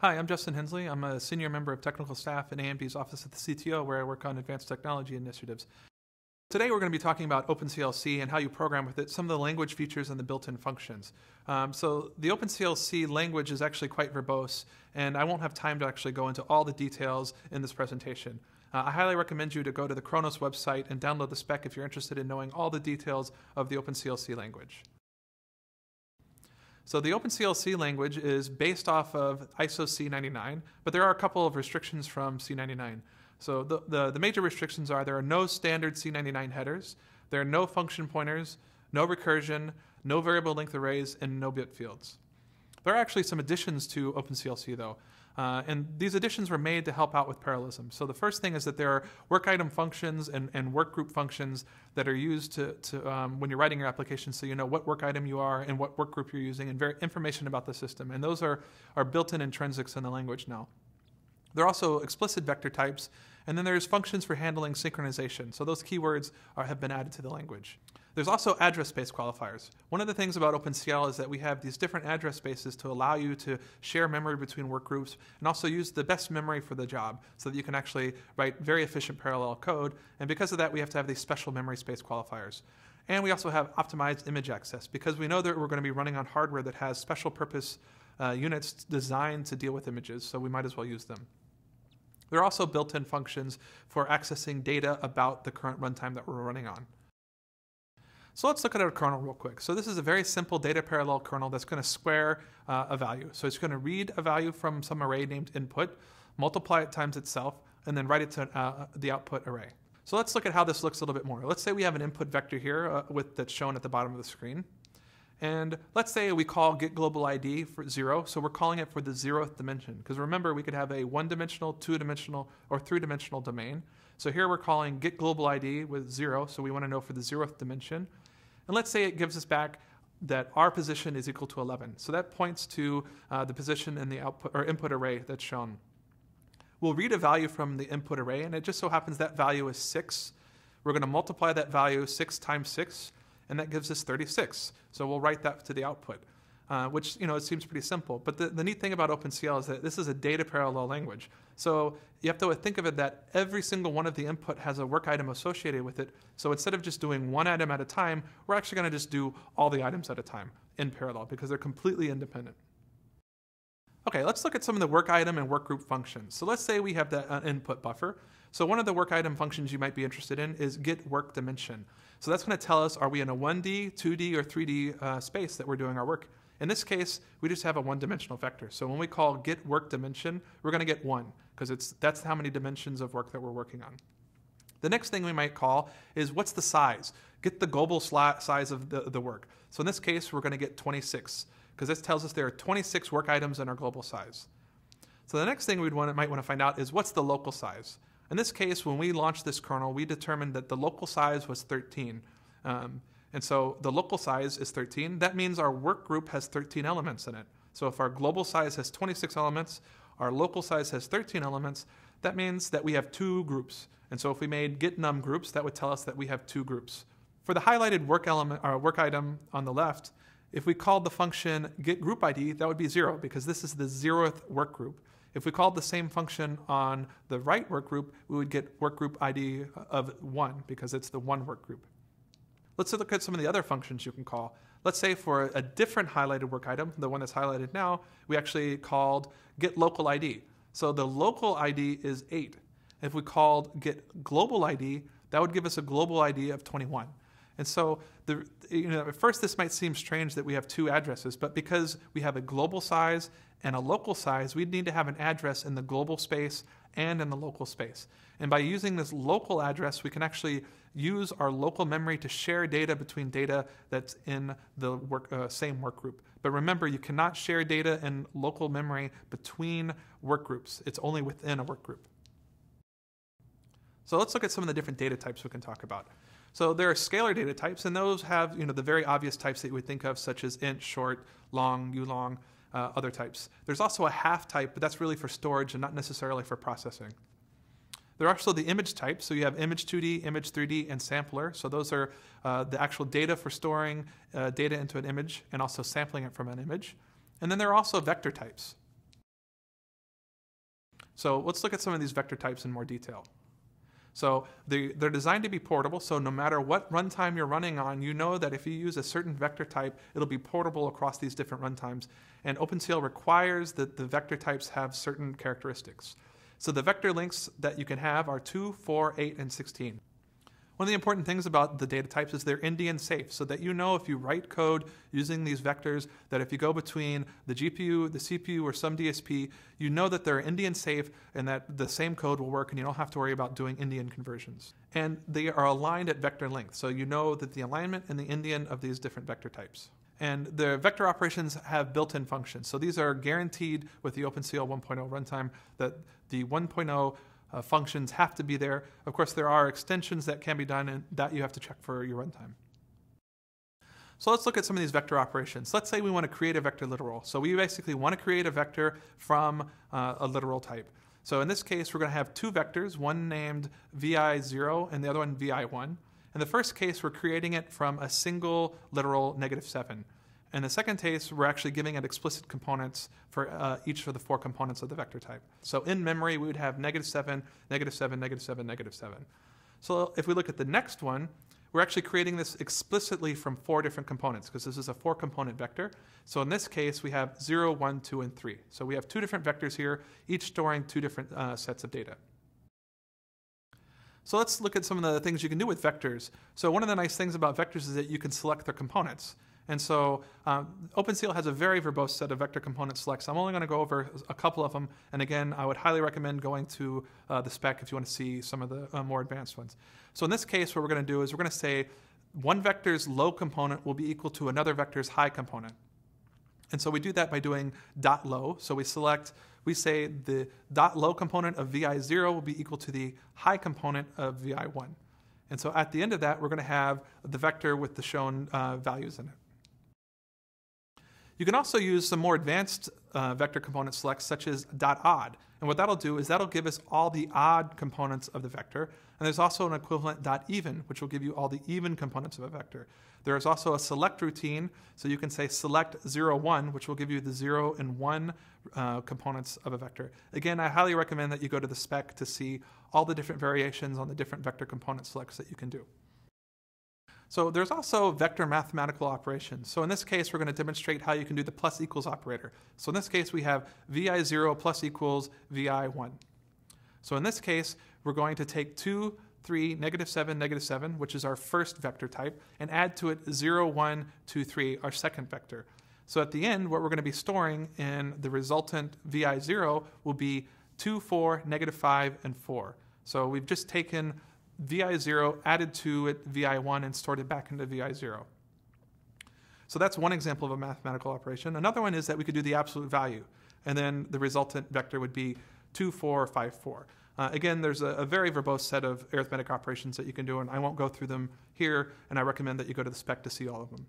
Hi, I'm Justin Hensley. I'm a senior member of technical staff in AMD's office at the CTO, where I work on advanced technology initiatives. Today we're going to be talking about OpenCLC and how you program with it, some of the language features and the built-in functions. So the OpenCLC language is actually quite verbose, and I won't have time to actually go into all the details in this presentation. I highly recommend you to go to the Khronos website and download the spec if you're interested in knowing all the details of the OpenCLC language. So the OpenCLC language is based off of ISO C99, but there are a couple of restrictions from C99. So the major restrictions are there are no standard C99 headers, there are no function pointers, no recursion, no variable length arrays, and no bit fields. There are actually some additions to OpenCLC though, and these additions were made to help out with parallelism. So the first thing is that there are work item functions and work group functions that are used when you're writing your application, so you know what work item you are and what work group you're using and information about the system. And those are built-in intrinsics in the language now. There are also explicit vector types, and then there's functions for handling synchronization. So those keywords have been added to the language. There's also address space qualifiers. One of the things about OpenCL is that we have these different address spaces to allow you to share memory between work groups and also use the best memory for the job so that you can actually write very efficient parallel code. And because of that, we have to have these special memory space qualifiers. And we also have optimized image access because we know that we're going to be running on hardware that has special purpose units designed to deal with images, so we might as well use them. There are also built-in functions for accessing data about the current runtime that we're running on. So let's look at our kernel real quick. So this is a very simple data parallel kernel that's going to square a value. So it's going to read a value from some array named input, multiply it times itself, and then write it to the output array. So let's look at how this looks a little bit more. Let's say we have an input vector here that's shown at the bottom of the screen. And let's say we call get global ID for 0, so we're calling it for the 0th dimension. Because remember, we could have a 1-dimensional, 2-dimensional, or 3-dimensional domain. So here we're calling get global ID with 0, so we want to know for the 0th dimension. And let's say it gives us back that our position is equal to 11. So that points to the position in the output or input array that's shown. We'll read a value from the input array, and it just so happens that value is 6. We're going to multiply that value 6 times 6. And that gives us 36. So we'll write that to the output, which, you know, it seems pretty simple. But the neat thing about OpenCL is that this is a data parallel language. So you have to think of it that every single one of the input has a work item associated with it. So instead of just doing one item at a time, we're actually going to just do all the items at a time in parallel because they're completely independent. Okay, let's look at some of the work item and work group functions. So let's say we have that input buffer. So one of the work item functions you might be interested in is get work dimension. So that's going to tell us, are we in a 1D, 2D, or 3D space that we're doing our work? In this case, we just have a 1-dimensional vector. So when we call get work dimension, we're going to get 1, because that's how many dimensions of work that we're working on. The next thing we might call is what's the size? Get the global size of the work. So in this case, we're going to get 26, because this tells us there are 26 work items in our global size. So the next thing we might want to find out is what's the local size? In this case, when we launched this kernel, we determined that the local size was 13. And so the local size is 13. That means our work group has 13 elements in it. So if our global size has 26 elements, our local size has 13 elements, that means that we have 2 groups. And so if we made get num groups, that would tell us that we have 2 groups. For the highlighted work item on the left, if we called the function get group ID, that would be 0, because this is the 0th work group. If we called the same function on the right work group, we would get work group ID of 1 because it's the 1 work group. Let's look at some of the other functions you can call. Let's say for a different highlighted work item, the one that's highlighted now, we actually called get local ID. So the local ID is 8. If we called get global ID, that would give us a global ID of 21. And so, at first this might seem strange that we have 2 addresses, but because we have a global size and a local size, we'd need to have an address in the global space and in the local space. And by using this local address, we can actually use our local memory to share data between data that's in the same work group. But remember, you cannot share data and local memory between work groups. It's only within a work group. So let's look at some of the different data types we can talk about. So there are scalar data types, and those have the very obvious types that you would think of, such as int, short, long, ulong, other types. There's also a half type, but that's really for storage and not necessarily for processing. There are also the image types, so you have image 2D, image 3D, and sampler. So those are the actual data for storing data into an image and also sampling it from an image. And then there are also vector types. So let's look at some of these vector types in more detail. So they're designed to be portable, so no matter what runtime you're running on, you know that if you use a certain vector type, it'll be portable across these different runtimes. And OpenCL requires that the vector types have certain characteristics. So the vector lengths that you can have are 2, 4, 8, and 16. One of the important things about the data types is they're endian safe, so that you know if you write code using these vectors, that if you go between the GPU, the CPU, or some DSP, you know that they're endian safe and that the same code will work and you don't have to worry about doing endian conversions. And they are aligned at vector length, so you know that the alignment and the endian of these different vector types. And the vector operations have built-in functions, so these are guaranteed with the OpenCL 1.0 runtime that the 1.0 functions have to be there. Of course, there are extensions that can be done and that you have to check for your runtime. So let's look at some of these vector operations. Let's say we want to create a vector literal. So we basically want to create a vector from a literal type. So in this case, we're going to have two vectors, one named VI0 and the other one VI1. In the first case, we're creating it from a single literal -7. In the second case, we're actually giving it explicit components for each of the four components of the vector type. So in memory, we would have -7, -7, -7, -7. So if we look at the next one, we're actually creating this explicitly from four different components because this is a four-component vector. So in this case, we have 0, 1, 2, and 3. So we have two different vectors here, each storing two different sets of data. So let's look at some of the things you can do with vectors. So one of the nice things about vectors is that you can select their components. And so OpenCL has a very verbose set of vector component selects. I'm only going to go over a couple of them. And again, I would highly recommend going to the spec if you want to see some of the more advanced ones. So in this case, what we're going to do is we're going to say one vector's low component will be equal to another vector's high component. And so we do that by doing .low. So we say the .low component of VI0 will be equal to the high component of VI1. And so at the end of that, we're going to have the vector with the shown values in it. You can also use some more advanced vector component selects, such as .odd. And what that'll do is that'll give us all the odd components of the vector. And there's also an equivalent .even, which will give you all the even components of a vector. There is also a select routine. So you can say select 0, 1, which will give you the 0 and 1 components of a vector. Again, I highly recommend that you go to the spec to see all the different variations on the different vector component selects that you can do. So there's also vector mathematical operations. So in this case, we're going to demonstrate how you can do the plus equals operator. So in this case, we have VI0 plus equals VI1. So in this case, we're going to take 2, 3, -7, -7, which is our first vector type, and add to it 0, 1, 2, 3, our second vector. So at the end, what we're going to be storing in the resultant VI0 will be 2, 4, -5, and 4. So we've just taken VI0, added to it VI1, and stored it back into VI0. So that's one example of a mathematical operation. Another one is that we could do the absolute value, and then the resultant vector would be 2, 4, 5, 4. Again, there's a very verbose set of arithmetic operations that you can do, and I won't go through them here, and I recommend that you go to the spec to see all of them.